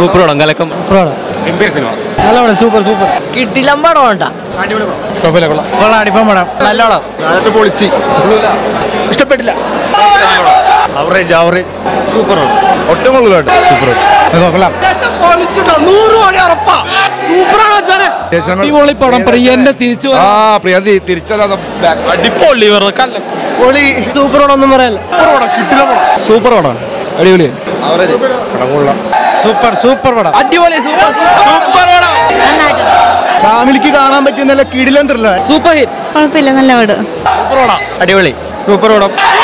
super ആണ് അങ്ങലക്കം സൂപ്പറാണ് എംപയർ സിനിമ നല്ലോണം സൂപ്പർ സൂപ്പർ കിട്ടിലമ്പടം ഉണ്ടോ അടിപൊളി പ്രൊഫൈൽ കൊള്ളാം കൊള്ളാം അടിപൊളി പടം നല്ലോണം അതൊക്കെ പൊളിച്ചി ഇഷ്ടപ്പെട്ടില്ല അവറേജ് അവറേജ് സൂപ്പർ ആണ് ഒട്ടും കൊള്ളാട്ടോ സൂപ്പർ കൊള്ളാം പൊളിച്ചിട്ടോ 100 കോടി ഉറപ്പാ സൂപ്പർ ആണ് സാറേ അടിപൊളി പടം പ്രിയന്റെ തിരിച്ചു വരാ ആ പ്രിയന്റെ തിരിച്ചല്ല അടിപൊളി വറക്കല്ല പൊളി സൂപ്പർ ആണ് ഒന്നും പറയാനില്ല സൂപ്പർ ആണ് കിട്ടിലമ്പടം സൂപ്പർ ആണ് അടിപൊളി അവറേജ് പടം കൊള്ളാം സൂപ്പർ സൂപ്പർ പടം അടിപൊളി സൂപ്പർ സൂപ്പർ പടം ഫാമിലിക്ക് കാണാൻ പറ്റുന്ന നല്ല കിടിലൻ ത്രില്ലർ സൂപ്പർ ഹിറ്റ് കുഴപ്പമില്ല നല്ല പടം സൂപ്പർ പടം അടിപൊളി സൂപ്പർ പടം